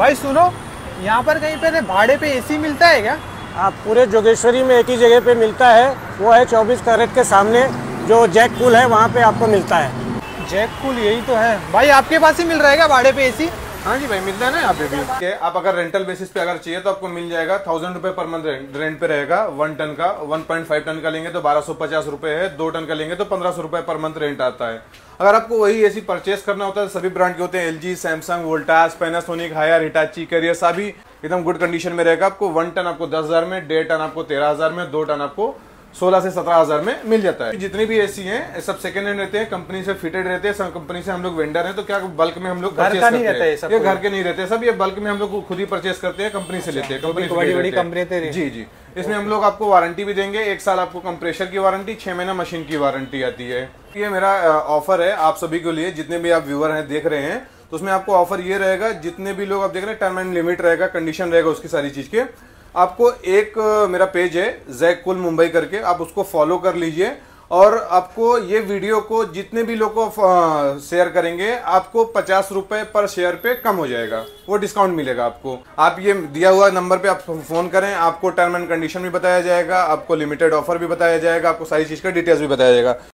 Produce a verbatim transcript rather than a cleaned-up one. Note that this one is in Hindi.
भाई सुनो, यहाँ पर कहीं पे भाड़े पे एसी मिलता है क्या? आप पूरे जोगेश्वरी में एक ही जगह पे मिलता है, वो है चौबीस कैरेट के सामने जो जैक कूल है, वहाँ पे आपको मिलता है। जैक कूल यही तो है भाई, आपके पास ही मिल रहेगा भाड़े पे एसी? हाँ जी भाई, मिलता है ना यहाँ पे भी। आप अगर रेंटल बेसिस पे अगर चाहिए तो आपको मिल जाएगा। थाउजेंड रुपए पर मंथ रेंट पे रहेगा। वन टन का, वन पॉइंट फाइव टन का लेंगे तो बारह सौ पचास रुपए है, दो टन का लेंगे तो पंद्रह सौ रुपए पर मंथ रेंट आता है। अगर आपको वही एसी परचेस करना होता है, सभी ब्रांड के होते हैं, L G, Samsung, Voltas, Panasonic, Haier, Hitachi, Carrier, सभी एकदम गुड कंडीशन में रहेगा। आपको वन टन आपको दस हजार में, डेढ़ टन आपको तेरह हजार में, दो टन आपको सोलह से सत्रह हजार में मिल जाता है। जितनी भी एसी हैं सब सेकंड हैंड रहते हैं, कंपनी से फिटेड रहते हैं, सब कंपनी से हम लोग वेंडर हैं, तो क्या बल्क में हम लोग परचेस करते हैं, ये घर के नहीं रहते सब, ये बल्क में हम लोग खुद ही परचेस करते हैं, कंपनी से लेते हैं, कंपनी बड़ी बड़ी कंपनी। जी जी, इसमें हम लोग आपको वारंटी भी देंगे, एक साल आपको कंप्रेशर की वारंटी, छह महीना मशीन की वारंटी आती है। ये मेरा ऑफर है आप सभी के लिए, जितने भी आप व्यूअर हैं देख रहे हैं, तो उसमें आपको ऑफर ये रहेगा, जितने भी लोग आप देख रहे हैं, टर्म एंड लिमिट रहेगा, कंडीशन रहेगा उसकी सारी चीज के। आपको एक मेरा पेज है जैक कूल मुंबई करके, आप उसको फॉलो कर लीजिए, और आपको ये वीडियो को जितने भी लोग को शेयर करेंगे आपको पचास रुपए पर शेयर पे कम हो जाएगा, वो डिस्काउंट मिलेगा आपको। आप ये दिया हुआ नंबर पे आप फोन करें, आपको टर्म एंड कंडीशन भी बताया जाएगा, आपको लिमिटेड ऑफर भी बताया जाएगा, आपको सारी चीज का डिटेल्स भी बताया जाएगा।